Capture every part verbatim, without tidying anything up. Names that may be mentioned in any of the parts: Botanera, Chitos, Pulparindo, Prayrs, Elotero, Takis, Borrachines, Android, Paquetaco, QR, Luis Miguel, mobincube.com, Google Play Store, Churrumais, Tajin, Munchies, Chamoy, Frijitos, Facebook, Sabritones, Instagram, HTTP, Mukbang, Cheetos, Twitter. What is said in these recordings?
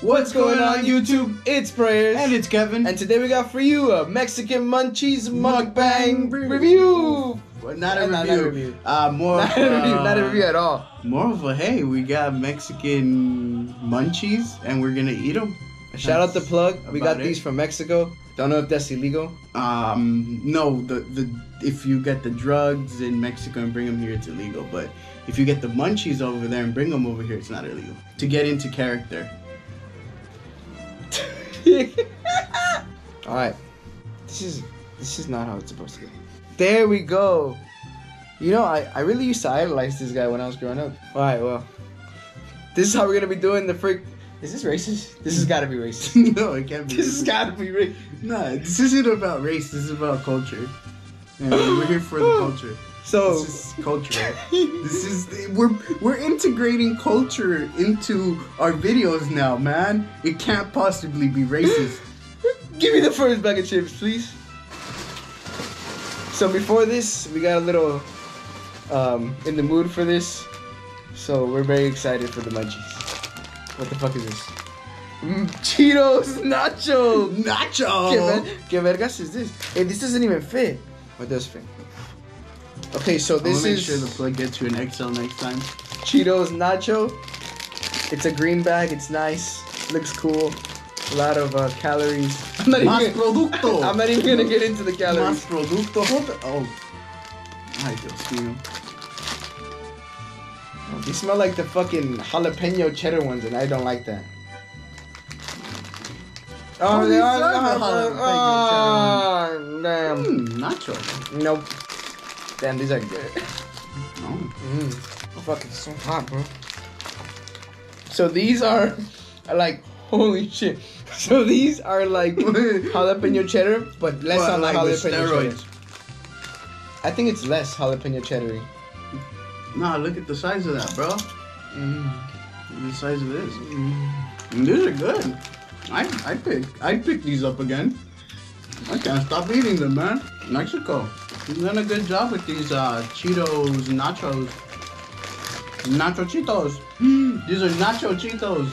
What's going on YouTube? It's Prayers and it's Kevin, and today we got for you a Mexican Munchies Mukbang review. Well, not, a not, review. not a review. Uh, more not, of, a review. Uh, not a review at all. More of a hey, we got Mexican Munchies and we're gonna eat them. Shout that's out the plug. We got it. These from Mexico. Don't know if that's illegal. Um, no. The the if you get the drugs in Mexico and bring them here, it's illegal. But if you get the munchies over there and bring them over here, it's not illegal. To get into character. All right. This is this is not how it's supposed to go. There we go. You know, I I really used to idolize this guy when I was growing up. All right. Well, this is how we're gonna be doing the freak. Is this racist? This has got to be racist. No, it can't be. This has got to be racist. Nah, this isn't about race. This is about culture. And we're here for the culture. So this is culture. This is we're we're integrating culture into our videos now, man. It can't possibly be racist. Give me the first bag of chips, please. So before this, we got a little um, in the mood for this. So we're very excited for the munchies. What the fuck is this? Mm, Cheetos Nacho! Nacho! Que, ver que vergas is this? Hey, this doesn't even fit. What does fit? Okay, so this make is... make sure the plug gets you an X L next time. Cheetos Nacho. It's a green bag. It's nice. Looks cool. A lot of uh, calories. I'm not Mas even producto! I'm not even gonna get into the calories. Mas producto. Oh. Ay, Dios mío. They smell like the fucking jalapeno cheddar ones, and I don't like that. Oh, oh they are the jalapeno cheddar ones. Damn. Mm, nacho. Nope. Damn, these are good. Oh. Mm. Oh, fuck, it's so hot, bro. So these are, are like, holy shit. So these are like jalapeno cheddar, but less well, on like the jalapeno cheddar. I think it's less jalapeno cheddar-y. Nah, look at the size of that, bro. Mm. Look at the size of this. Mm. These are good. I I pick I pick these up again. I can't stop eating them, man. Mexico, you've done a good job with these uh, Cheetos nachos. Nacho Cheetos. Mm. These are Nacho Cheetos.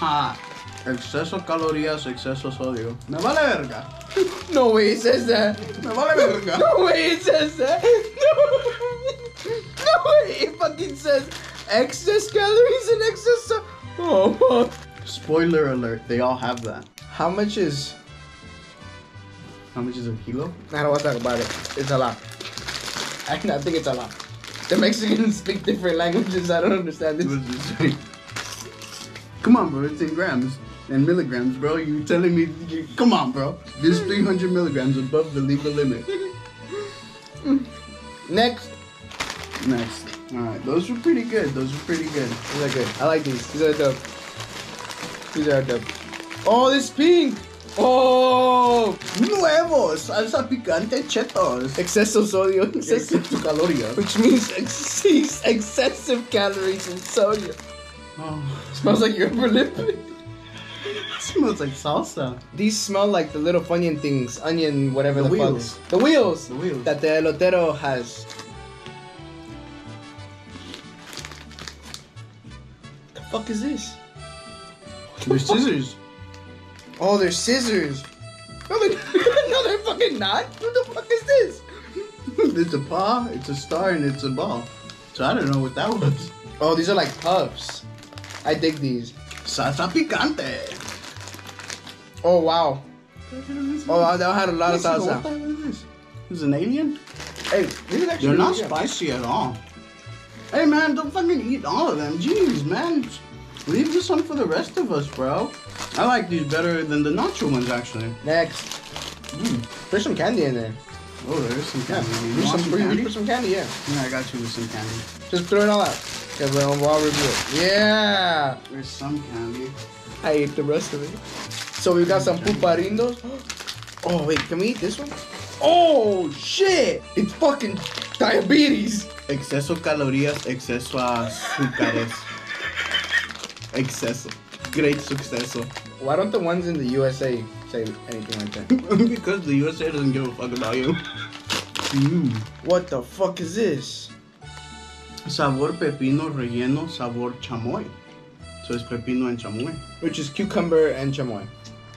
Ah, exceso calorías, exceso sodio. Me vale verga. No way it says that. Me vale verga. No way it says that. No. It fucking says excess calories and excess so oh. Spoiler alert, they all have that. How much is How much is a kilo? I don't want to talk about it. It's a lot. I I think it's a lot. The Mexicans speak different languages, I don't understand this. Come on, bro, it's in grams and milligrams, bro. You telling me you, come on, bro. This is three hundred milligrams above the legal limit. Next. Nice. Alright, those were pretty good. Those were pretty good. These are good. I like these. These are dope. These are dope. Oh, this pink! Oh! Nuevos! Salsa picante chetos. Exceso sodio. Exceso calorías. Which means ex excessive calories and sodium. Oh. Smells like your upper lip. Smells like salsa. These smell like the little onion things. Onion, whatever the, the fuck. The wheels! The wheels. That the Elotero has. Fuck is this? They're scissors. Oh, they're scissors. No, they're, no, they're fucking not. What the fuck is this? It's a paw, it's a star, and it's a ball. So I don't know what that was. Oh, these are like puffs. I dig these. Salsa picante. Oh, wow. Oh, that had a lot of salsa. What is this? This is an alien? Hey, this is actually they're not spicy at all. Hey man, don't fucking eat all of them. Jeez, man. Leave this one for the rest of us, bro. I like these better than the nacho ones, actually. Next. Mm. There's some candy in there. Oh, there's some candy. You want some candy? Put some candy, yeah. Yeah, I got you with some candy. Just throw it all out. Okay, well, we'll review it. Yeah! There's some candy. I ate the rest of it. So we've got some pulparindos. Oh, wait, can we eat this one? Oh, shit! It's fucking diabetes! Exceso calorías, exceso azúcares. Exceso. Great successo. Why don't the ones in the U S A say anything like that? Because the U S A doesn't give a fuck about you. Mm. What the fuck is this? Sabor pepino relleno, sabor chamoy. So it's pepino and chamoy. Which is cucumber and chamoy.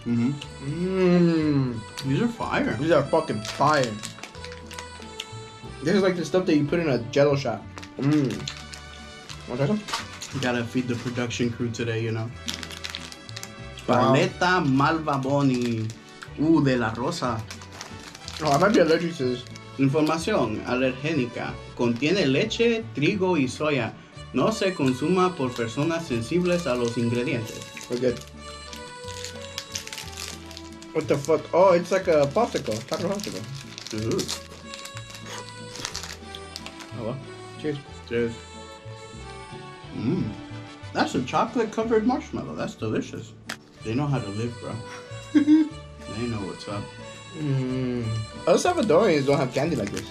Mm-hmm. Mmm. These are fire. These are fucking fire. This is like the stuff that you put in a jello shot. Mmm. Want to try some? Gotta feed the production crew today, you know. Wow. Paleta Malva Boni. Ooh, de la Rosa. Oh, I might be allergic to this. Información alergénica. Contiene leche, trigo y soya. No se consuma por personas sensibles a los ingredientes. We're good. What the fuck? Oh, it's like a popsicle. Taco popsicle. Ooh. Oh well. Cheers. Cheers. Mmm. That's a chocolate covered marshmallow. That's delicious. They know how to live, bro. They know what's up. Mmm. El Salvadorians don't have candy like this.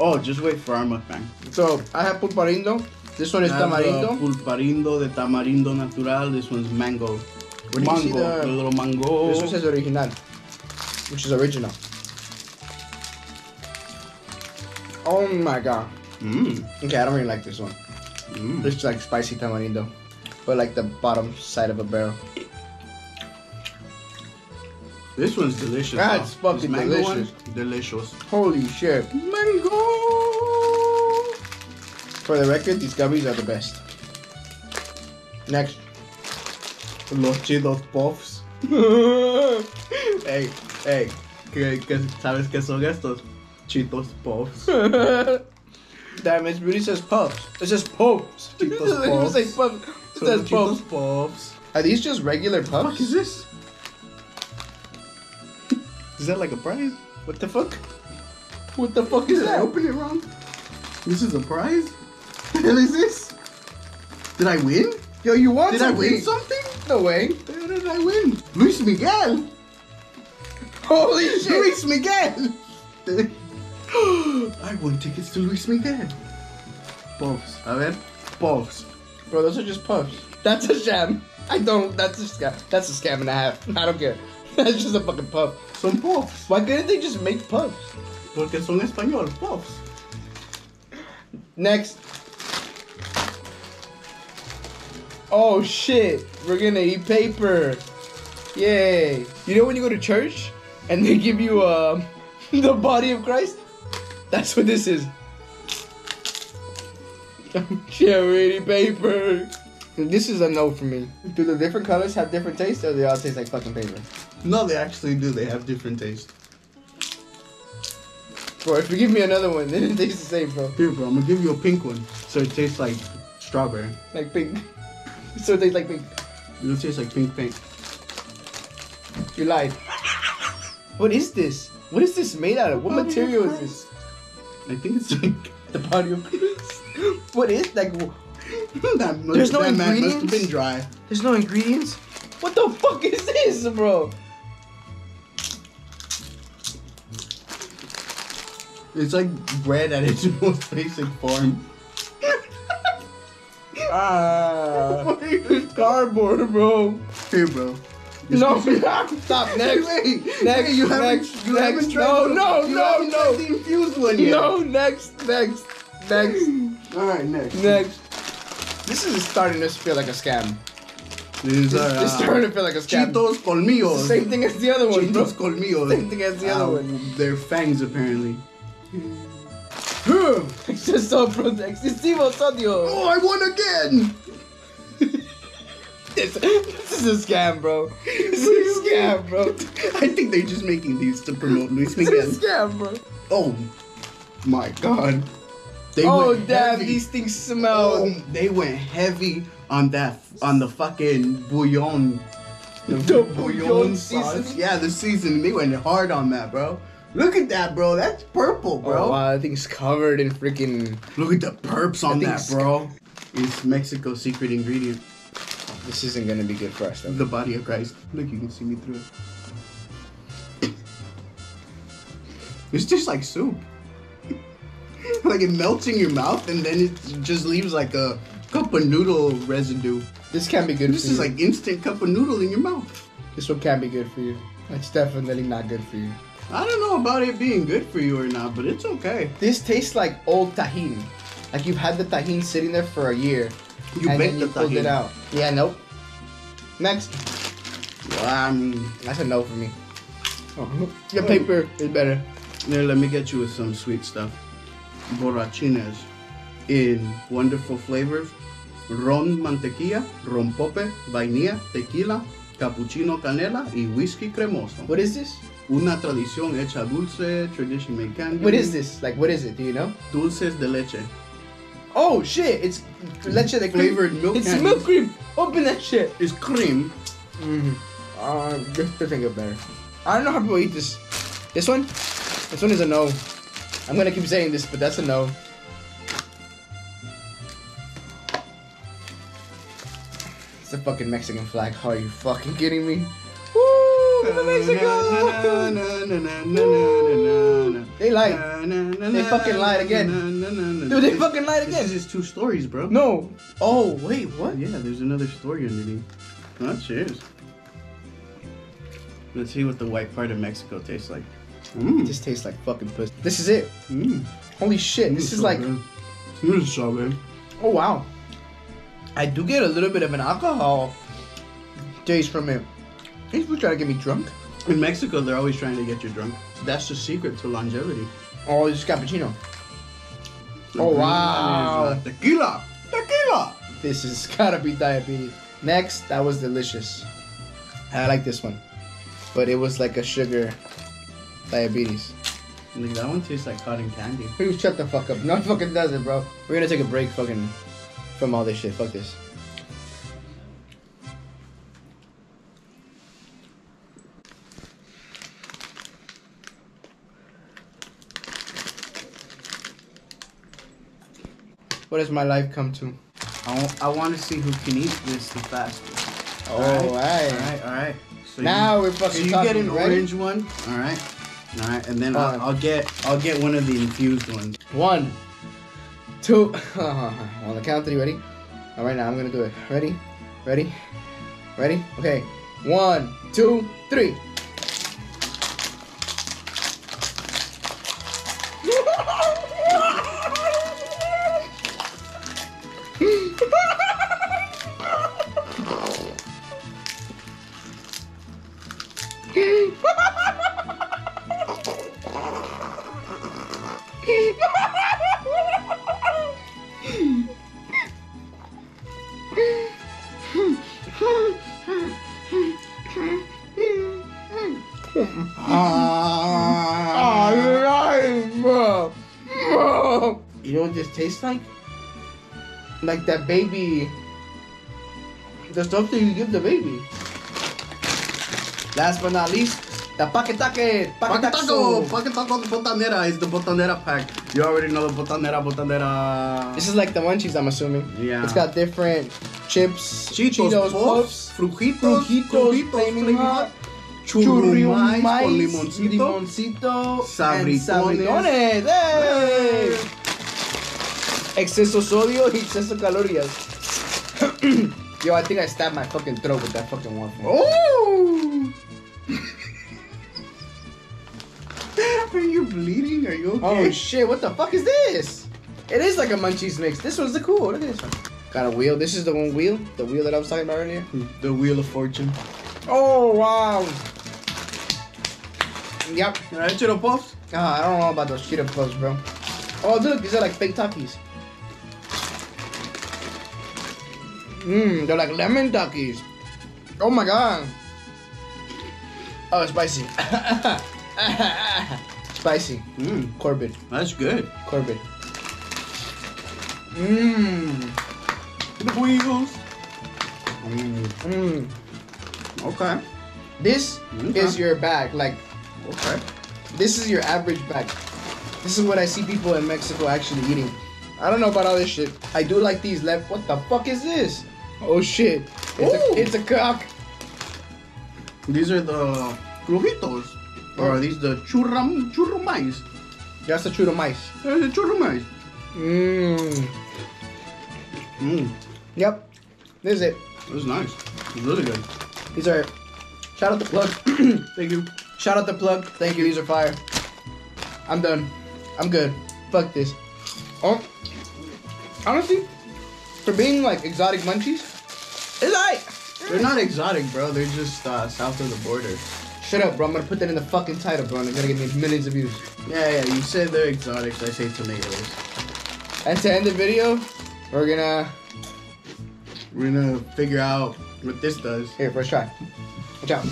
Oh, just wait for our mukbang. So, I have pulparindo. This one is I tamarindo. Have, uh, pulparindo de tamarindo natural. This one's mango. Where mango. Do you see the, the little mango. This one says original, which is original. Oh my god. Mm. Okay, I don't really like this one. Mm. It's like spicy tamarindo, but like the bottom side of a barrel. This one's delicious. That's though. Fucking delicious. Delicious. Holy shit. Mango! For the record, these gummies are the best. Next. Los chidos puffs. Hey, hey. ¿Qué, qué, ¿Sabes qué son estos? Chitos puffs. Damn, it really says puffs. It says puffs. Chitos puffs. It doesn't say puffs. It so says puffs. puffs. Are these just regular puffs? What the fuck is this? Is that like a prize? What the fuck? What the fuck is that? Did I open it wrong? This is a prize? What the hell is this? Did I win? Yo, you won Did something. I win something? No way. How did I win? Luis Miguel! Holy shit! Luis Miguel! I won tickets to Luis Miguel. Puffs. A ver. Puffs. Bro, those are just puffs. That's a sham. I don't. That's a scam. That's a scam and a half. I don't care. That's just a fucking puff. Some puffs. Why couldn't they just make puffs? Porque son español puffs. Next. Oh shit. We're gonna eat paper. Yay. You know when you go to church and they give you uh, the body of Christ? That's what this is. Charity paper. This is a no for me. Do the different colors have different tastes, or do they all taste like fucking paper? No, they actually do. They have different tastes. Bro, if you give me another one, then it tastes the same, bro. Here, bro, I'm gonna give you a pink one, so it tastes like strawberry. Like pink. So it tastes like pink. It'll taste like pink pink. You lied. What is this? What is this made out of? What body material is this? I think it's like the body of Christ. What is like? That must, There's no that ingredients. Man must have been dry. There's no ingredients. What the fuck is this, bro? It's like bread at its most basic form. Ah, it's cardboard, bro. Here, bro. You're no, stop. Next, wait, next, wait, you next, haven't, you next. Haven't tried no, the, no, you no, haven't no. Tried the infused one yet. No, next, next, next. All right, next, next. This is starting to feel like a scam. These this, are, uh, it's starting to feel like a scam. Cheetos colmillos. Same thing as the other one. Cheetos colmillos. Same thing as the uh, other one. They're fangs, apparently. Excesivo sodio. Oh, I won again! this, this is a scam, bro. This is a scam, bro. I think they're just making these to promote Luis Miguel. This is a scam, bro. Oh, my God. They oh damn! Heavy. These things smell. Oh, they went heavy on that, on the fucking bouillon, the, the bouillon, bouillon season. Yeah, the seasoning. They went hard on that, bro. Look at that, bro. That's purple, bro. Oh, wow, that thing's covered in freaking. Look at the perps on that, that bro. It's Mexico's secret ingredient. This isn't gonna be good for us, though. The body of Christ. Look, you can see me through it. It's just like soup. Like it melts in your mouth and then it just leaves like a cup of noodle residue. This can't be good this for you. This is like instant cup of noodle in your mouth. This one can't be good for you. It's definitely not good for you. I don't know about it being good for you or not, but it's okay. This tastes like old Tajin. Like you've had the Tajin sitting there for a year You and baked then you the pulled it out. Yeah, nope. Next. Um, that's a no for me. Oh. Your paper is better. Now let me get you with some sweet stuff. Borrachines in wonderful flavors. Ron mantequilla, ron pope, vainilla, tequila, cappuccino canela y whiskey cremoso. What is this? Una tradición hecha dulce, tradition made candy. What is this? Like, what is it? Do you know? Dulces de leche. Oh shit, it's leche de flavored cream. milk It's candies. milk cream. Open that shit. It's cream. Mm-hmm. Uh, this doesn't get better. I don't know how people eat this. This one? This one is a no. I'm gonna keep saying this, but that's a no. It's a fucking Mexican flag. Are you fucking kidding me? Woo! Mexico! They lied. They fucking lied again. Dude, they fucking lied again. This is two stories, bro. No. Oh, wait, what? Yeah, there's another story underneath. Oh, cheers. Let's see what the white part of Mexico tastes like. Mm. It just tastes like fucking pussy. This is it. Mm. Holy shit. Mm, this is so like... Good. This is so good. Oh, wow. I do get a little bit of an alcohol taste from it. These people try to get me drunk. In Mexico, they're always trying to get you drunk. That's the secret to longevity. Oh, it's cappuccino. The oh, wow. Is, uh, tequila. Tequila. This has gotta be diabetes. Next, that was delicious. I like this one. But it was like a sugar diabetes. Like that one tastes like cotton candy. Dude, shut the fuck up. No, it fucking doesn't, bro. We're gonna take a break fucking from all this shit. Fuck this. What has my life come to? I, I want to see who can eat this the fastest. Oh, alright. Alright, alright. So now you, we're fucking. So you get an ready? orange one, all right, all right, and then I'll, I'll get I'll get one of the infused ones. One, two. On the count of three, ready? All right, now I'm gonna do it. Ready, ready, ready. Okay, one, two, three. Tastes like like that baby, the stuff that you give the baby. Last but not least, the Paquetaco. Paquetaco, Paquetaco the Botanera is the Botanera pack. You already know the Botanera, Botanera. This is like the Munchies, I'm assuming. Yeah. It's got different chips, Cheetos, Cheetos puffs, puffs, Frijitos, Frijitos, Flaming Hot, Churrumais, Limoncito, Sabritones. Hey! Exceso sodio y exceso calorías. Yo, I think I stabbed my fucking throat with that fucking one. Oh! Are you bleeding? Are you okay? Oh shit, what the fuck is this? It is like a Munchies mix. This one's the cool. Look at this one. Got a wheel. This is the one wheel. The wheel that I was talking about earlier. The Wheel of Fortune. Oh, wow. Yep. Right, Cheeto Puffs? Ah, I don't know about those Cheeto Puffs, bro. Oh, look, these are like fake Takis. Mmm, they're like lemon Takis. Oh my god. Oh, it's spicy. Spicy. Mmm, Corbett. That's good. Corbett. Mmm. The wheels. Mmm. Mmm. Okay. This okay. is your bag. Like, okay. This is your average bag. This is what I see people in Mexico actually eating. I don't know about all this shit. I do like these left. What the fuck is this? Oh shit. It's, a, it's a cock. These are the Frijitos. Or are these the churram, churrumais? That's the churrumais. That's the churrumais. Mmm. Mmm. Yep. This is it. This is nice. It's really good. These are... Shout out the plug. Thank you. Shout out the plug. Thank you. These are fire. I'm done. I'm good. Fuck this. Oh, honestly, for being like exotic munchies, it's like they're not exotic, bro. They're just uh, south of the border. Shut up, bro. I'm gonna put that in the fucking title, bro. And it's gonna get me millions of views. Yeah, yeah. You say they're exotics. I say tomatoes. And to end the video, we're gonna we're gonna figure out what this does. Here, first try. Watch out.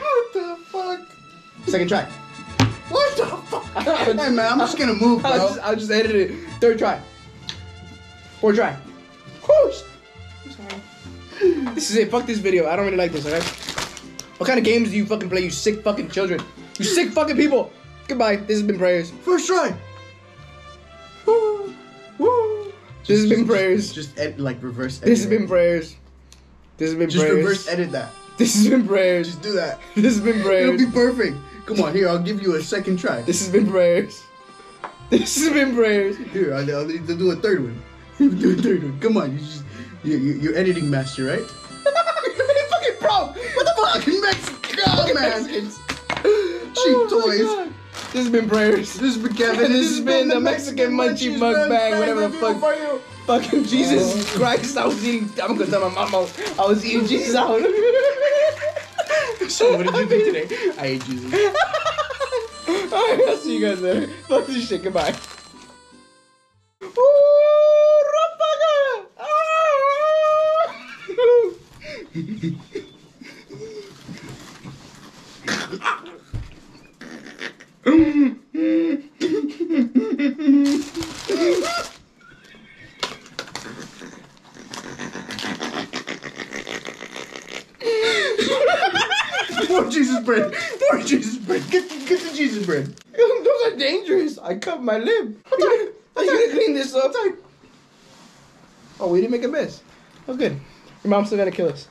What the fuck? Second try. What the fuck? Hey man, I'm just gonna move, bro. I'll just, I'll just edit it. Third try. Fourth try. Whoosh. I'm sorry. This is it. Fuck this video. I don't really like this, alright? What kind of games do you fucking play, you sick fucking children? You sick fucking people! Goodbye. This has been Prayers. First try. Woo. Woo. Just, this has been Prayers. Just, just ed like reverse edit. This has been Prayers. This has been just Prayers. Just reverse edit that. This has been Prayers. Just do that. This has been Prayers. It'll be perfect. Come on, here, I'll give you a second try. This has been Prayers. This has been Prayers. Here, I'll, I'll do a third one. Do a third one. Come on, you just, you, you, you're editing master, right? You're fucking broke. What the fuck? Fucking Mexican, oh, Mexicans. Cheap oh toys. God. This has been Prayers. This has been Kevin. And this, this has been, been the Mexican, Mexican Munchie Mukbang, whatever the fuck. Fucking Jesus oh. Christ, I was eating. I'm gonna tell my mama. I was eating Jesus out. So, what did you do today? I ate Jesus. Alright, I'll see you guys later. Fuck this shit, goodbye. More Jesus bread! More Jesus bread! Get, get the Jesus bread! Those are dangerous! I cut my lip! What the fuck? You gonna clean this up? Oh, we didn't make a mess. Oh, good. Your mom's still gonna kill us.